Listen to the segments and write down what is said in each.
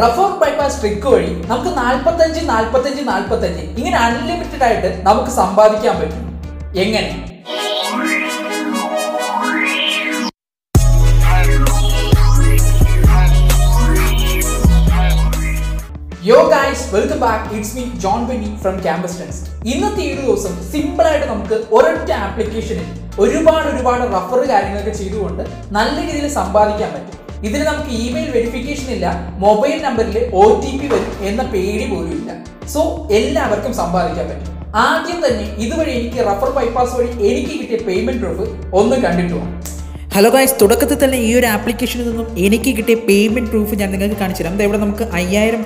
Refer bypass trick വഴി നമുക്ക് 45 ഇങ്ങനെ അൺലിമിറ്റഡ് ആയിട്ട് നമുക്ക് സമ്പാദിക്കാൻ പറ്റും. എങ്ങനെ? Yo guys, welcome back. It's me, John Benny from Campus Next. ഇന്നത്തെ ഒരു ദിവസം സിമ്പിൾ ആയിട്ട് നമുക്ക് ഒരൊറ്റ ആപ്ലിക്കേഷനിൽ ഒരുപാട് റഫർ കാര്യങ്ങളൊക്കെ ചെയ്തുകൊണ്ട് നല്ല രീതിയിൽ സമ്പാദിക്കാൻ പറ്റും. ഇതിന് നമുക്ക് ഇമെയിൽ വെരിഫിക്കേഷൻ ഇല്ല, മൊബൈൽ നമ്പറിൽ OTP വരും എന്ന പേടി പോലും ഇല്ല. സോ എല്ലാവർക്കും സമ്പാദിക്കാൻ പറ്റും. ആദ്യം തന്നെ ഇതുവഴി എനിക്ക് റഫർ ബൈപാസ് വഴി എനിക്ക് കിട്ടിയ പേയ്മെന്റ് പ്രൂഫ് ഒന്ന് കണ്ടിട്ട് പോകാം. ഹലോ ഗൈസ്, തുടക്കത്തിൽ തന്നെ ഈ ഒരു ആപ്ലിക്കേഷനിൽ നിന്നും എനിക്ക് കിട്ടിയ പേയ്മെൻറ്റ് പ്രൂഫ് ഞാൻ നിങ്ങൾക്ക് കാണിച്ചു തരാം. ഇവിടെ നമുക്ക് 5000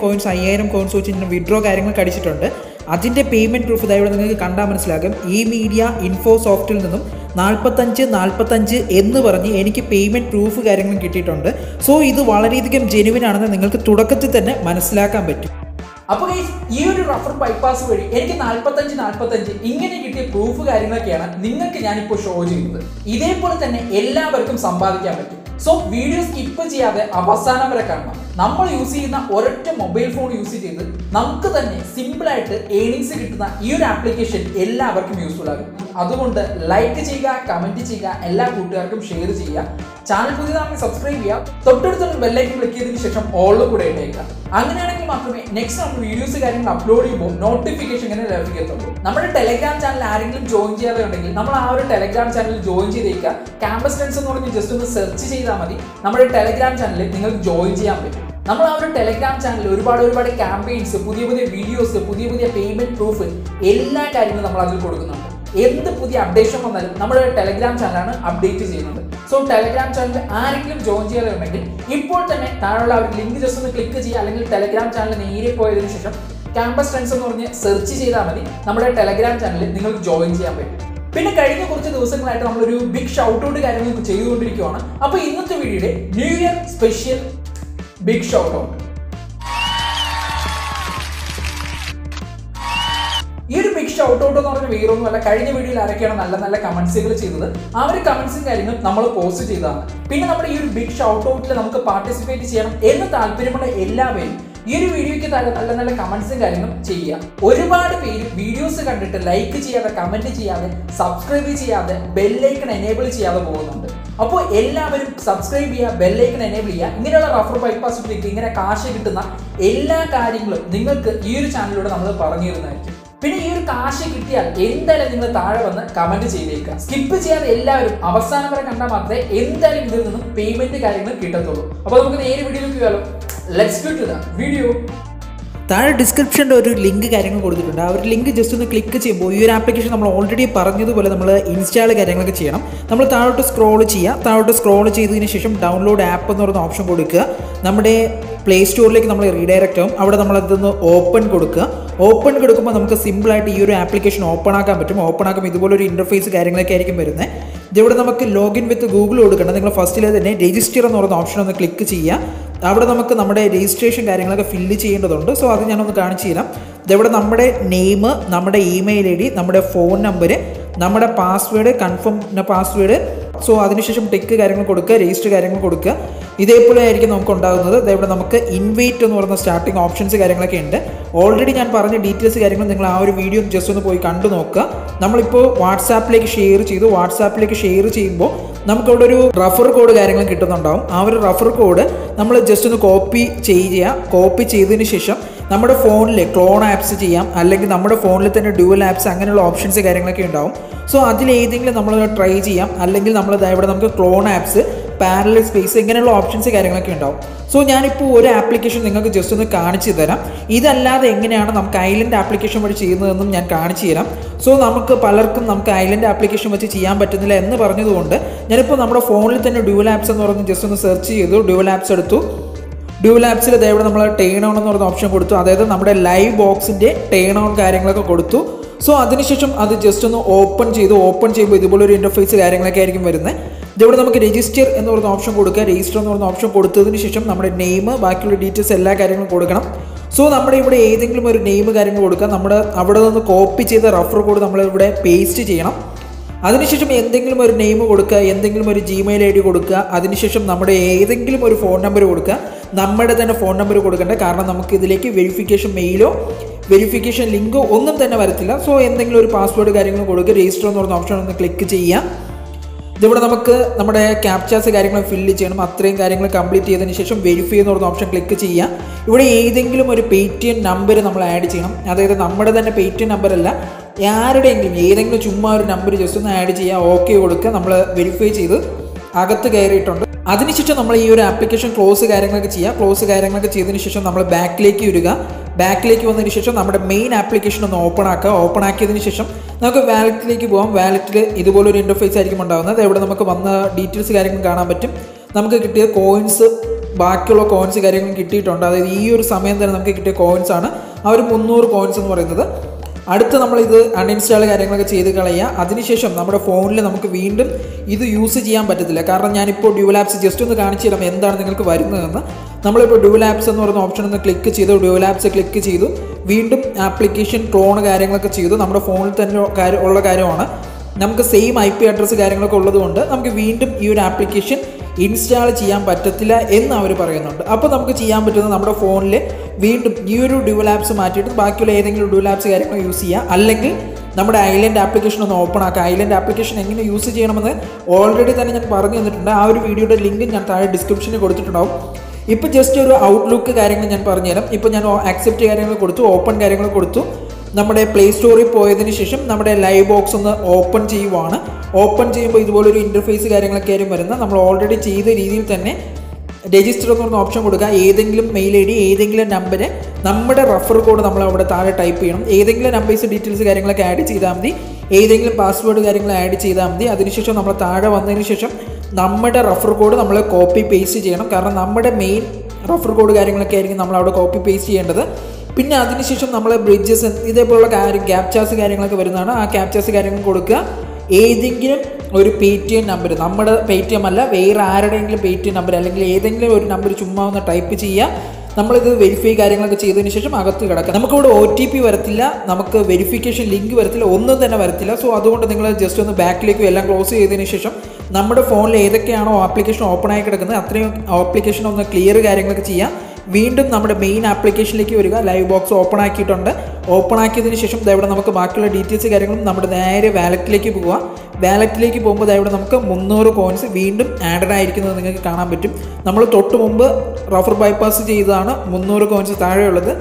കോയിൻസ് വെച്ച് ഞാൻ വിഡ്രോ കാര്യങ്ങൾ അടിച്ചിട്ടുണ്ട്. അതിൻ്റെ പേയ്മെൻറ്റ് പ്രൂഫ് ഇവിടെ നിങ്ങൾക്ക് കണ്ടാൽ മനസ്സിലാകും. ഈ മീഡിയ ഇൻഫോസോഫ്റ്റിൽ നിന്നും 45 എന്ന് പറഞ്ഞ് എനിക്ക് പേയ്മെൻറ്റ് പ്രൂഫ് കാര്യങ്ങളും കിട്ടിയിട്ടുണ്ട്. സോ ഇത് വളരെയധികം ജെനുവിൻ ആണെന്ന് നിങ്ങൾക്ക് തുടക്കത്തിൽ തന്നെ മനസ്സിലാക്കാൻ പറ്റും. അപ്പോൾ ഈ ഒരു റഫർ ബൈപാസ് വഴി എനിക്ക് 45 ഇങ്ങനെ കിട്ടിയ പ്രൂഫ് കാര്യങ്ങളൊക്കെയാണ് നിങ്ങൾക്ക് ഞാനിപ്പോൾ ഷോ ചെയ്യുന്നത്. ഇതേപോലെ തന്നെ എല്ലാവർക്കും സമ്പാദിക്കാൻ പറ്റും. സോ വീഡിയോ സ്കിപ്പ് ചെയ്യാതെ അവസാനം വരെ കാണണം. നമ്മൾ യൂസ് ചെയ്യുന്ന ഒരൊറ്റ മൊബൈൽ ഫോൺ യൂസ് ചെയ്ത് നമുക്ക് തന്നെ സിമ്പിളായിട്ട് ഏണിങ്സ് കിട്ടുന്ന ഈ ഒരു ആപ്ലിക്കേഷൻ എല്ലാവർക്കും യൂസ്ഫുൾ ആകും. അതുകൊണ്ട് ലൈക്ക് ചെയ്യുക, കമൻറ്റ് ചെയ്യുക, എല്ലാ കൂട്ടുകാർക്കും ഷെയർ ചെയ്യുക, ചാനൽ പുതിയതാണെങ്കിൽ സബ്സ്ക്രൈബ് ചെയ്യുക, തൊട്ടടുത്തുള്ള ബെല്ലൈക്കൻ ക്ലിക്ക് ചെയ്തതിന് ശേഷം ഓളും കൂടെ ഇട്ടേക്കുക. അങ്ങനെയാണെങ്കിൽ മാത്രമേ നെക്സ്റ്റ് നമ്മൾ വീഡിയോസ് കാര്യങ്ങൾ അപ്ലോഡ് ചെയ്യുമ്പോൾ നോട്ടിഫിക്കേഷൻ ഇങ്ങനെ ലഭിക്കത്തുള്ളൂ. നമ്മുടെ ടെലഗ്രാം ചാനൽ ആരെങ്കിലും ജോയിൻ ചെയ്യാതെ ഉണ്ടെങ്കിൽ നമ്മൾ ആ ഒരു ടെലഗ്രാം ചാനൽ ജോയിൻ ചെയ്തേക്കുക. ക്യാമ്പസ് ടെൻസ് എന്ന് പറഞ്ഞ് ജസ്റ്റ് ഒന്ന് സെർച്ച് ചെയ്താൽ മതി, നമ്മുടെ ടെലഗ്രാം ചാനലിൽ നിങ്ങൾക്ക് ജോയിൻ ചെയ്യാൻ പറ്റും. നമ്മൾ ആ ഒരു ടെലഗ്രാം ചാനലിൽ ഒരുപാട് ക്യാമ്പയിൻസ്, പുതിയ വീഡിയോസ്, പുതിയ പേയ്മെന്റ് പ്രൂഫ്, എല്ലാ കാര്യങ്ങളും നമ്മൾ അതിൽ കൊടുക്കുന്നുണ്ട്. എന്ത് പുതിയ അപ്ഡേഷൻ വന്നാലും നമ്മുടെ ടെലഗ്രാം ചാനലാണ് അപ്ഡേറ്റ് ചെയ്യുന്നത്. സോ ടെലഗ്രാം ചാനൽ ആരെങ്കിലും ജോയിൻ ചെയ്യാറുണ്ടെങ്കിൽ ഇപ്പോൾ തന്നെ താഴെയുള്ള ഒരു ലിങ്ക് ജസ്റ്റ് ഒന്ന് ക്ലിക്ക് ചെയ്യുക, അല്ലെങ്കിൽ ടെലഗ്രാം ചാനൽ നേരെ പോയതിനു ശേഷം ക്യാമ്പസ് ടെൻസ് എന്ന് പറഞ്ഞ് സെർച്ച് ചെയ്താൽ മതി, നമ്മുടെ ടെലഗ്രാം ചാനലിൽ നിങ്ങൾക്ക് ജോയിൻ ചെയ്യാൻ പറ്റും. പിന്നെ കഴിഞ്ഞ കുറച്ച് ദിവസങ്ങളായിട്ട് നമ്മളൊരു ബിഗ് ഷൗട്ട് ഔട്ട് കാര്യങ്ങൾ ചെയ്തുകൊണ്ടിരിക്കുകയാണ്. അപ്പോൾ ഇന്നത്തെ വീഡിയോയുടെ new year special big shout out. ഈ ഒരു ബിഗ് ഷൗട്ട് ഔട്ട് എന്ന് പറഞ്ഞ വേറൊന്നുമല്ല, കഴിഞ്ഞ വീഡിയോയിൽ ആരൊക്കെയാണ് നല്ല കമൻസുകൾ ചെയ്തത് ആ ഒരു കമൻസും കാര്യങ്ങളും നമ്മൾ പോസ്റ്റ് ചെയ്തതാണ്. പിന്നെ നമ്മുടെ ഈ ഒരു ബിഗ് ഷൗട്ട് ഔട്ടിൽ നമുക്ക് പാർട്ടിസിപ്പേറ്റ് ചെയ്യണം എന്ന് താല്പര്യമുള്ള എല്ലാവരും ഈ ഒരു വീഡിയോയ്ക്ക് താഴെ നല്ല കമൻസും കാര്യങ്ങളും ചെയ്യുക. ഒരുപാട് പേര് വീഡിയോസ് കണ്ടിട്ട് ലൈക്ക് ചെയ്യാതെ, കമൻറ്റ് ചെയ്യാതെ, സബ്സ്ക്രൈബ് ചെയ്യാതെ, ബെല്ലൈക്കൺ എനേബിൾ ചെയ്യാതെ പോകുന്നുണ്ട്. അപ്പോൾ എല്ലാവരും സബ്സ്ക്രൈബ് ചെയ്യുക, ബെല്ലൈക്കൺ എനേബിൾ ചെയ്യുക. ഇങ്ങനെയുള്ള റഫർ ബൈപാസ് ട്രിക്ക്, ഇങ്ങനെ കാശ് കിട്ടുന്ന എല്ലാ കാര്യങ്ങളും നിങ്ങൾക്ക് ഈ ഒരു ചാനലിലൂടെ നമ്മൾ പറഞ്ഞു തരുന്നതായിരിക്കും. പിന്നെ ഈ ഒരു കാശ് കിട്ടിയാൽ എന്തായാലും നിങ്ങൾ താഴെ വന്ന് കമന്റ് ചെയ്തേക്കുക. സ്കിപ്പ് ചെയ്യാതെ എല്ലാവരും അവസാനം വരെ കണ്ടാൽ മാത്രമേ എന്തായാലും ഇതിൽ നിന്നും പേയ്മെന്റ് കാര്യങ്ങൾ കിട്ടത്തുള്ളൂ. അപ്പോൾ നമുക്ക് നേരെ വീഡിയോയിലേക്ക് പോയാലോ. Let's go to the video. താഴെ ഡിസ്ക്രിപ്ഷൻ്റെ ഒരു ലിങ്ക് കാര്യങ്ങൾ കൊടുത്തിട്ടുണ്ട്. ആ ഒരു ലിങ്ക് ജസ്റ്റ് ഒന്ന് ക്ലിക്ക് ചെയ്യുമ്പോൾ ഈ ഒരു ആപ്ലിക്കേഷൻ നമ്മൾ ഓൾറെഡി പറഞ്ഞതുപോലെ നമ്മൾ ഇൻസ്റ്റാൾ കാര്യങ്ങളൊക്കെ ചെയ്യണം. നമ്മൾ താഴോട്ട് സ്ക്രോൾ ചെയ്യുക, താഴോട്ട് സ്ക്രോൾ ചെയ്തതിന് ശേഷം ഡൗൺലോഡ് ആപ്പ് എന്ന് പറയുന്ന ഓപ്ഷൻ കൊടുക്കുക. നമ്മുടെ പ്ലേ സ്റ്റോറിലേക്ക് നമ്മൾ റീഡയറക്റ്റ് ആകും. അവിടെ നമ്മളതൊന്ന് ഓപ്പൺ കൊടുക്കുക. ഓപ്പൺ കൊടുക്കുമ്പോൾ നമുക്ക് സിമ്പിളായിട്ട് ഈ ഒരു ആപ്ലിക്കേഷൻ ഓപ്പൺ ആക്കാൻ പറ്റും. ഓപ്പൺ ആക്കുമ്പോൾ ഇതുപോലൊരു ഇൻ്റർഫേസ് കാര്യങ്ങളൊക്കെ ആയിരിക്കും വരുന്നത്. ഇതിവിടെ നമുക്ക് ലോഗിൻ വിത്ത് ഗൂഗിൾ കൊടുക്കണം. നിങ്ങൾ ഫസ്റ്റിലെ തന്നെ രജിസ്റ്റർ എന്ന് പറയുന്ന ഓപ്ഷൻ ഒന്ന് ക്ലിക്ക് ചെയ്യുക. അവിടെ നമുക്ക് നമ്മുടെ രജിസ്ട്രേഷൻ കാര്യങ്ങളൊക്കെ ഫില്ല് ചെയ്യേണ്ടതുണ്ട്. സോ അത് ഞാനൊന്ന് കാണിച്ചു തരാം. ഇതവിടെ നമ്മുടെ നെയിം, നമ്മുടെ ഇമെയിൽ ID, നമ്മുടെ ഫോൺ നമ്പർ, നമ്മുടെ പാസ്വേഡ്, കൺഫേം പാസ്വേഡ്. സോ അതിനുശേഷം ടിക്ക് കാര്യങ്ങൾ കൊടുക്കുക, രജിസ്റ്റർ കാര്യങ്ങൾ കൊടുക്കുക. ഇതേപോലെ ആയിരിക്കും നമുക്ക് ഉണ്ടാകുന്നത്. ഇതവിടെ നമുക്ക് ഇൻവൈറ്റ് എന്ന് പറയുന്ന സ്റ്റാർട്ടിങ് ഓപ്ഷൻസ് കാര്യങ്ങളൊക്കെ ഉണ്ട്. ഓൾറെഡി ഞാൻ പറഞ്ഞ ഡീറ്റെയിൽസ് കാര്യങ്ങൾ നിങ്ങൾ ആ ഒരു വീഡിയോ ജസ്റ്റ് ഒന്ന് പോയി കണ്ടു നോക്കുക. നമ്മളിപ്പോൾ വാട്സാപ്പിലേക്ക് ഷെയർ ചെയ്തു. വാട്സാപ്പിലേക്ക് ഷെയർ ചെയ്യുമ്പോൾ നമുക്കവിടെ ഒരു റഫർ കോഡ് കാര്യങ്ങൾ കിട്ടുന്നുണ്ടാകും. ആ ഒരു റഫർ കോഡ് നമ്മൾ ജസ്റ്റ് ഒന്ന് കോപ്പി ചെയ്യുക. കോപ്പി ചെയ്തതിന് ശേഷം നമ്മുടെ ഫോണിൽ ക്ലോൺ ആപ്സ് ചെയ്യാം, അല്ലെങ്കിൽ നമ്മുടെ ഫോണിൽ തന്നെ ഡ്യുവൽ ആപ്സ്, അങ്ങനെയുള്ള ഓപ്ഷൻസ് കാര്യങ്ങളൊക്കെ ഉണ്ടാകും. സോ അതിലേതെങ്കിലും നമ്മൾ ട്രൈ ചെയ്യാം, അല്ലെങ്കിൽ നമ്മൾ ഇവിടെ നമുക്ക് ക്ലോൺ ആപ്സ്, പാരലൽ സ്പേസ്, ഇങ്ങനെയുള്ള ഓപ്ഷൻസ് കാര്യങ്ങളൊക്കെ ഉണ്ടാവും. സോ ഞാനിപ്പോൾ ഒരു ആപ്ലിക്കേഷൻ നിങ്ങൾക്ക് ജസ്റ്റ് ഒന്ന് കാണിച്ചു തരാം. ഇതല്ലാതെ എങ്ങനെയാണ് നമുക്ക് ഐലൻഡ് ആപ്ലിക്കേഷൻ വഴി ചെയ്യുന്നതെന്നും ഞാൻ കാണിച്ചു തരാം. സോ നമുക്ക് പലർക്കും നമുക്ക് ഐലൻഡ് ആപ്ലിക്കേഷൻ വെച്ച് ചെയ്യാൻ പറ്റുന്നില്ല എന്ന് പറഞ്ഞതുകൊണ്ട് ഞാനിപ്പോൾ നമ്മുടെ ഫോണിൽ തന്നെ ഡ്യുവൽ ആപ്സ് എന്ന് പറഞ്ഞ് ജസ്റ്റ് ഒന്ന് സെർച്ച് ചെയ്തു. ഡ്യുവൽ ആപ്സ് എടുത്തു. ഡ്യുവൽ ആപ്സിൽ ഇവിടെ നമ്മൾ ടേൺ ഓൺ എന്ന് പറഞ്ഞ ഓപ്ഷൻ കൊടുത്തു. അതായത് നമ്മുടെ ലൈവ് ബോക്സിൻ്റെ ടേൺ ഓൺ കാര്യങ്ങളൊക്കെ കൊടുത്തു. സോ അതിനുശേഷം അത് ജസ്റ്റ് ഒന്ന് ഓപ്പൺ ചെയ്തു. ഓപ്പൺ ചെയ്യുമ്പോൾ ഇതുപോലൊരു ഇൻ്റർഫേസ് കാര്യങ്ങളൊക്കെ ആയിരിക്കും വരുന്നത്. ഇതവിടെ നമുക്ക് രജിസ്റ്റർ എന്ന് പറയുന്ന ഓപ്ഷൻ കൊടുക്കുക. രജിസ്റ്റർ എന്ന് പറയുന്ന ഓപ്ഷൻ കൊടുത്തതിന് ശേഷം നമ്മുടെ നെയിം, ബാക്കിയുള്ള ഡീറ്റെയിൽസ് എല്ലാ കാര്യങ്ങളും കൊടുക്കണം. സോ നമ്മുടെ ഇവിടെ ഏതെങ്കിലും ഒരു നെയിം കാര്യങ്ങൾ കൊടുക്കുക. നമ്മുടെ അവിടെ നിന്ന് കോപ്പി ചെയ്ത റഫർ കോഡ് നമ്മളിവിടെ പേസ്റ്റ് ചെയ്യണം. അതിനുശേഷം എന്തെങ്കിലും ഒരു നെയിം കൊടുക്കുക, എന്തെങ്കിലും ഒരു Gmail ID കൊടുക്കുക. അതിനുശേഷം നമ്മുടെ ഏതെങ്കിലും ഒരു ഫോൺ നമ്പർ കൊടുക്കുക. നമ്മുടെ തന്നെ ഫോൺ നമ്പർ കൊടുക്കണ്ട, കാരണം നമുക്കിതിലേക്ക് വെരിഫിക്കേഷൻ മെയിലോ വെരിഫിക്കേഷൻ ലിങ്കോ ഒന്നും തന്നെ വരത്തില്ല. സോ എന്തെങ്കിലും ഒരു പാസ്വേഡ് കാര്യങ്ങൾ കൊടുക്കുക, രജിസ്റ്റർ എന്ന് പറഞ്ഞ ഓപ്ഷൻ ഒന്ന് ക്ലിക്ക് ചെയ്യാം. ഇതിവിടെ നമുക്ക് നമ്മുടെ ക്യാപ്ചാസ് കാര്യങ്ങൾ ഫില്ല് ചെയ്യണം. അത്രയും കാര്യങ്ങൾ കംപ്ലീറ്റ് ചെയ്തതിന് ശേഷം വെരിഫൈ എന്ന് പറഞ്ഞ ഓപ്ഷൻ ക്ലിക്ക് ചെയ്യാം. ഇവിടെ ഏതെങ്കിലും ഒരു പേടിഎം നമ്പർ നമ്മൾ ആഡ് ചെയ്യണം. അതായത് നമ്മുടെ തന്നെ പേടിഎം നമ്പർ അല്ല, ആരുടെയെങ്കിലും ഏതെങ്കിലും ചുമ്മാ ഒരു നമ്പർ ജസ്റ്റ് ഒന്ന് ആഡ് ചെയ്യുക, ഓക്കെ കൊടുക്കുക. നമ്മൾ വെരിഫൈ ചെയ്ത് അകത്ത് കയറിയിട്ടുണ്ട്. അതിനുശേഷം നമ്മൾ ഈ ഒരു ആപ്ലിക്കേഷൻ ക്ലോസ് കാര്യങ്ങളൊക്കെ ചെയ്യുക. ക്ലോസ് കാര്യങ്ങളൊക്കെ ചെയ്തതിന് ശേഷം നമ്മൾ ബാക്കിലേക്ക് വരിക. ബാക്കിലേക്ക് വന്നതിന് ശേഷം നമ്മുടെ മെയിൻ ആപ്ലിക്കേഷൻ ഒന്ന് ഓപ്പൺ ആക്കുക. ഓപ്പൺ ആക്കിയതിന് ശേഷം നമുക്ക് വാലറ്റിലേക്ക് പോകാം. വാലറ്റിൽ ഇതുപോലൊരു ഇൻ്റർഫേസ് ആയിരിക്കും ഉണ്ടാകുന്നത്. ഇവിടെ നമുക്ക് വന്ന ഡീറ്റെയിൽസ് കാര്യങ്ങൾ കാണാൻ പറ്റും. നമുക്ക് കിട്ടിയ കോയിൻസ്, ബാക്കിയുള്ള കോയിൻസ് കാര്യങ്ങൾ കിട്ടിയിട്ടുണ്ട്. അതായത് ഈ ഒരു സമയം തന്നെ നമുക്ക് കിട്ടിയ കോയിൻസാണ് ആ ഒരു 300 കോയിൻസ് എന്ന് പറയുന്നത്. അടുത്ത് നമ്മളിത് അൺഇൻസ്റ്റാൾ കാര്യങ്ങളൊക്കെ ചെയ്ത് കളയുക. അതിനുശേഷം നമ്മുടെ ഫോണിൽ നമുക്ക് വീണ്ടും ഇത് യൂസ് ചെയ്യാൻ പറ്റത്തില്ല, കാരണം ഞാനിപ്പോൾ ഡ്യുവൽ ആപ്സ് ജസ്റ്റ് ഒന്ന് കാണിച്ചു തരാം എന്താണ് നിങ്ങൾക്ക് വരുന്നതെന്ന്. നമ്മളിപ്പോൾ ഡ്യുവൽ ആപ്സ് എന്ന് പറയുന്ന ഓപ്ഷൻ ഒന്ന് ക്ലിക്ക് ചെയ്തു, ഡ്യുവൽ ആപ്സ് ക്ലിക്ക് ചെയ്തു, വീണ്ടും ആപ്ലിക്കേഷൻ ക്ലോൺ കാര്യങ്ങളൊക്കെ ചെയ്തു. നമ്മുടെ ഫോണിൽ തന്നെ ഉള്ള കാര്യമാണ്, നമുക്ക് സെയിം IP അഡ്രസ്സ് കാര്യങ്ങളൊക്കെ ഉള്ളതുകൊണ്ട് നമുക്ക് വീണ്ടും ഈ ഒരു ആപ്ലിക്കേഷൻ ഇൻസ്റ്റാൾ ചെയ്യാൻ പറ്റത്തില്ല എന്ന് അവർ പറയുന്നുണ്ട്. അപ്പോൾ നമുക്ക് ചെയ്യാൻ പറ്റുന്നത് നമ്മുടെ ഫോണിൽ വീണ്ടും ഈ ഒരു ഡ്യുവൽ ആപ്സ് മാറ്റിയിട്ട് ബാക്കിയുള്ള ഏതെങ്കിലും ഡ്യുവൽ ആപ്സ് കാര്യങ്ങൾ യൂസ് ചെയ്യുക. അല്ലെങ്കിൽ നമ്മുടെ ഐലൻഡ് ആപ്ലിക്കേഷൻ ഒന്ന് ഓപ്പൺ ആക്കുക. ഐലൻഡ് ആപ്ലിക്കേഷൻ എങ്ങനെ യൂസ് ചെയ്യണമെന്ന് ഓൾറെഡി തന്നെ ഞാൻ പറഞ്ഞു തന്നിട്ടുണ്ട്. ആ ഒരു വീഡിയോയുടെ ലിങ്ക് ഞാൻ താഴെ ഡിസ്ക്രിപ്ഷനിൽ കൊടുത്തിട്ടുണ്ടാവും. ഇപ്പോൾ ജസ്റ്റ് ഒരു ഔട്ട്ലുക്ക് കാര്യങ്ങൾ ഞാൻ പറഞ്ഞുതരാം. ഇപ്പോൾ ഞാൻ ആക്സെപ്റ്റ് കാര്യങ്ങൾ കൊടുത്തു, ഓപ്പൺ കാര്യങ്ങൾ കൊടുത്തു. നമ്മുടെ പ്ലേ സ്റ്റോറിൽ പോയതിന് ശേഷം നമ്മുടെ ലൈവ് ബോക്സ് ഒന്ന് ഓപ്പൺ ചെയ്യുവാണ്. ഓപ്പൺ ചെയ്യുമ്പോൾ ഇതുപോലൊരു ഇൻ്റർഫേസ് കാര്യങ്ങളൊക്കെ ആയാലും വരുന്നത്. നമ്മൾ ഓൾറെഡി ചെയ്ത രീതിയിൽ തന്നെ രജിസ്റ്റർ എന്ന് പറഞ്ഞ ഓപ്ഷൻ കൊടുക്കുക. ഏതെങ്കിലും മെയിൽ ID, ഏതെങ്കിലും നമ്പര്, നമ്മുടെ റഫർ കോഡ് നമ്മൾ അവിടെ താഴെ ടൈപ്പ് ചെയ്യണം. ഏതെങ്കിലും നമ്പേഴ്സ് ഡീറ്റെയിൽസ് കാര്യങ്ങളൊക്കെ ആഡ് ചെയ്താൽ മതി, ഏതെങ്കിലും പാസ്വേഡ് കാര്യങ്ങൾ ആഡ് ചെയ്താൽ മതി. അതിനുശേഷം നമ്മൾ താഴെ വന്നതിന് ശേഷം നമ്മുടെ റഫർ കോഡ് നമ്മൾ കോപ്പി പേസ്റ്റ് ചെയ്യണം, കാരണം നമ്മുടെ മെയിൻ റഫർ കോഡ് കാര്യങ്ങളൊക്കെ ആയിരിക്കും നമ്മൾ അവിടെ കോപ്പി പേസ്റ്റ് ചെയ്യേണ്ടത്. പിന്നെ അതിനുശേഷം നമ്മൾ ബ്രിഡ്ജസ് ഇതേപോലുള്ള ക്യാപ്ചാസ് കാര്യങ്ങളൊക്കെ വരുന്നതാണ്. ആ ക്യാപ്ചാസ് കാര്യങ്ങൾ കൊടുക്കുക. ഏതെങ്കിലും ഒരു പേടിഎം നമ്പർ, നമ്മുടെ പേടിഎം അല്ല, വേറെ ആരുടെയെങ്കിലും പേടിഎം നമ്പർ അല്ലെങ്കിൽ ഏതെങ്കിലും ഒരു നമ്പർ ചുമ്മാ ഒന്ന് ടൈപ്പ് ചെയ്യുക. നമ്മളിത് വെരിഫൈ കാര്യങ്ങളൊക്കെ ചെയ്തതിന് ശേഷം അകത്ത് കിടക്കുക. നമുക്കിവിടെ OTP വരത്തില്ല, നമുക്ക് വെരിഫിക്കേഷൻ ലിങ്ക് വരത്തില്ല, ഒന്നും തന്നെ വരത്തില്ല. സോ അതുകൊണ്ട് നിങ്ങൾ ജസ്റ്റ് ഒന്ന് ബാക്കിലേക്കും എല്ലാം ക്ലോസ് ചെയ്തതിന് ശേഷം നമ്മുടെ ഫോണിൽ ഏതൊക്കെയാണോ ആപ്ലിക്കേഷൻ ഓപ്പൺ ആയി കിടക്കുന്നത് അത്രയും ആപ്ലിക്കേഷൻ ഒന്ന് ക്ലിയർ കാര്യങ്ങളൊക്കെ ചെയ്യാം. വീണ്ടും നമ്മുടെ മെയിൻ ആപ്ലിക്കേഷനിലേക്ക് വരിക. ലൈവ് ബോക്സ് ഓപ്പൺ ആക്കിയിട്ടുണ്ട്. ഓപ്പൺ ആക്കിയതിന് ശേഷം ഇവിടെ നമുക്ക് ബാക്കിയുള്ള ഡീറ്റെയിൽസ് കാര്യങ്ങളും നമ്മുടെ നേരെ വാലറ്റിലേക്ക് പോവുക. വാലറ്റിലേക്ക് പോകുമ്പോൾ ഇവിടെ നമുക്ക് 300 കോയിൻസ് വീണ്ടും ആഡഡ് ആയിരിക്കുന്നത് നിങ്ങൾക്ക് കാണാൻ പറ്റും. നമ്മൾ തൊട്ട് മുമ്പ് റഫർ ബൈപ്പാസ് ചെയ്തതാണ് 300 കോയിൻസ് താഴെയുള്ളത്.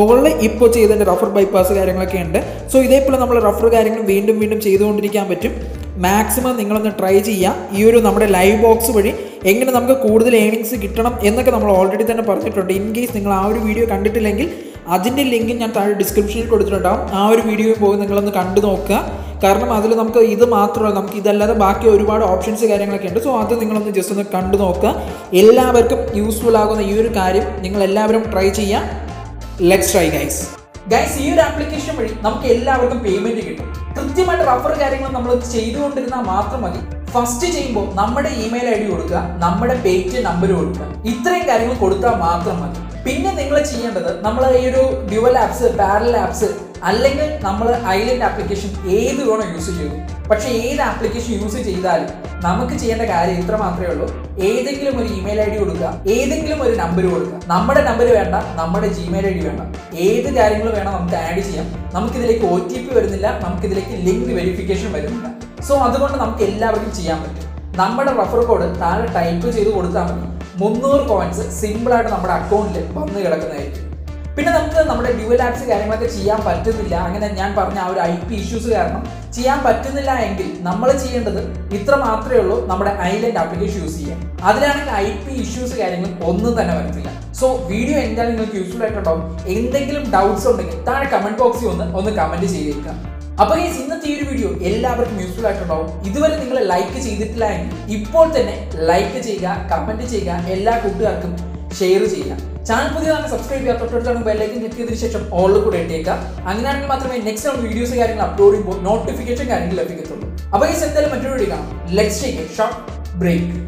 മുകളിൽ ഇപ്പോൾ ചെയ്തതിൻ്റെ റഫർ ബൈപ്പാസ് കാര്യങ്ങളൊക്കെ ഉണ്ട്. സോ ഇതേപോലെ നമ്മൾ റഫർ കാര്യങ്ങൾ വീണ്ടും വീണ്ടും ചെയ്തുകൊണ്ടിരിക്കാൻ പറ്റും. മാക്സിമം നിങ്ങളൊന്ന് ട്രൈ ചെയ്യുക. ഈ ഒരു നമ്മുടെ ലൈവ് ബോക്സ് വഴി എങ്ങനെ നമുക്ക് കൂടുതൽ ഏണിങ്സ് കിട്ടണം എന്നൊക്കെ നമ്മൾ ഓൾറെഡി തന്നെ പറഞ്ഞിട്ടുണ്ട്. ഇൻ കേസ് നിങ്ങൾ ആ ഒരു വീഡിയോ കണ്ടിട്ടില്ലെങ്കിൽ അതിൻ്റെ ലിങ്ക് ഞാൻ താഴെ ഡിസ്ക്രിപ്ഷനിൽ കൊടുത്തിട്ടുണ്ടാകും. ആ ഒരു വീഡിയോ പോയി നിങ്ങളൊന്ന് കണ്ടു നോക്കുക, കാരണം അതിൽ നമുക്ക് ഇത് മാത്രമല്ല, നമുക്ക് ഇതല്ലാതെ ബാക്കി ഒരുപാട് ഓപ്ഷൻസ് കാര്യങ്ങളൊക്കെ ഉണ്ട്. സോ അത് നിങ്ങളൊന്ന് ജസ്റ്റ് ഒന്ന് കണ്ടു നോക്കുക. എല്ലാവർക്കും യൂസ്ഫുൾ ആകുന്ന ഈ ഒരു കാര്യം നിങ്ങൾ എല്ലാവരും ട്രൈ ചെയ്യുക. ലെറ്റ്സ് ട്രൈ ഗൈസ് ഈ ഒരു ആപ്ലിക്കേഷൻ വഴി നമുക്ക് എല്ലാവർക്കും പേയ്മെൻറ്റ് കിട്ടും. കൃത്യമായിട്ട് റഫർ കാര്യങ്ങൾ നമ്മൾ ചെയ്തുകൊണ്ടിരുന്നാൽ മാത്രം മതി. ഫസ്റ്റ് ചെയ്യുമ്പോൾ നമ്മുടെ ഇമെയിൽ ID കൊടുക്കുക, നമ്മുടെ പേടിഎം നമ്പർ കൊടുക്കുക. ഇത്രയും കാര്യങ്ങൾ കൊടുത്താൽ മാത്രം മതി. പിന്നെ നിങ്ങൾ ചെയ്യേണ്ടത് നമ്മൾ ഈ ഒരു ഡ്യുവൽ ആപ്സ്, പാരലൽ ആപ്സ് അല്ലെങ്കിൽ നമ്മൾ ഐലൻഡ് ആപ്ലിക്കേഷൻ ഏത് വേണം യൂസ് ചെയ്യും. പക്ഷേ ഏത് ആപ്ലിക്കേഷൻ യൂസ് ചെയ്താലും നമുക്ക് ചെയ്യേണ്ട കാര്യം ഇത്ര മാത്രമേ ഉള്ളൂ. ഏതെങ്കിലും ഒരു ഇമെയിൽ ID കൊടുക്കുക, ഏതെങ്കിലും ഒരു നമ്പർ കൊടുക്കുക. നമ്മുടെ നമ്പർ വേണ്ട, നമ്മുടെ ജിമെയിൽ ID വേണ്ട. ഏത് കാര്യങ്ങൾ വേണം നമുക്ക് ആഡ് ചെയ്യാം. നമുക്കിതിലേക്ക് OTP വരുന്നില്ല, നമുക്കിതിലേക്ക് ലിങ്ക് വെരിഫിക്കേഷൻ വരുന്നില്ല. സോ അതുകൊണ്ട് നമുക്ക് എല്ലാവർക്കും ചെയ്യാൻ പറ്റും. നമ്മുടെ റഫർ കോഡ് താഴെ ടൈപ്പ് ചെയ്ത് കൊടുത്താൽ മതി. 300 കോയിൻസ് സിമ്പിളായിട്ട് നമ്മുടെ അക്കൗണ്ടിൽ വന്ന് കിടക്കുന്നതായിരിക്കും. പിന്നെ നമുക്ക് നമ്മുടെ ഡ്യുവൽ ആപ്സ് കാര്യങ്ങളൊക്കെ ചെയ്യാൻ പറ്റുന്നില്ല, അങ്ങനെ ഞാൻ പറഞ്ഞ ആ ഒരു IP ഇഷ്യൂസ് കാരണം ചെയ്യാൻ പറ്റുന്നില്ല എങ്കിൽ നമ്മൾ ചെയ്യേണ്ടത് ഇത്ര മാത്രമേ ഉള്ളൂ. നമ്മുടെ ഐലൻഡ് ആപ്ലിക്കേഷൻ യൂസ് ചെയ്യാം. അതിലാണെങ്കിൽ IP ഇഷ്യൂസ് കാര്യങ്ങൾ ഒന്നും തന്നെ വരത്തില്ല. സോ വീഡിയോ എന്തായാലും നിങ്ങൾക്ക് യൂസ്ഫുൾ ആയിട്ടുണ്ടാവും. എന്തെങ്കിലും ഡൗട്ട്സ് ഉണ്ടെങ്കിൽ താഴെ കമൻറ്റ് ബോക്സിൽ ഒന്ന് കമൻറ്റ് ചെയ്തേക്കാം. അപ്പോൾ ഈ ഇന്നത്തെ ഈ ഒരു വീഡിയോ എല്ലാവർക്കും യൂസ്ഫുൾ ആയിട്ടുണ്ടാവും. ഇതുവരെ നിങ്ങൾ ലൈക്ക് ചെയ്തിട്ടില്ല എങ്കിൽ ഇപ്പോൾ തന്നെ ലൈക്ക് ചെയ്യുക, കമൻറ്റ് ചെയ്യുക, എല്ലാ കൂട്ടുകാർക്കും ഷെയർ ചെയ്യുക. ചാനൽ പുതിയതാണ്, സബ്സ്ക്രൈബ് ചെയ്യുക, തൊട്ടടുത്താണ് ബെല്ലൈക്കൻ ക്ലിക്ക് ചെയ്തതിനു ശേഷം ഓൾ കൂടെ ഇട്ടേക്കുക. അങ്ങനെയാണെങ്കിൽ മാത്രമേ നെക്സ്റ്റ് നമ്മൾ വീഡിയോസ് കാര്യങ്ങൾ അപ്ലോഡ് ചെയ്യുമ്പോൾ നോട്ടിഫിക്കേഷൻ കാര്യങ്ങൾ ലഭിക്കത്തുള്ളൂ. അപ്പോൾ ഈ എന്തായാലും മറ്റൊരു വീഡിയോ കാണാം. Let's take a short break.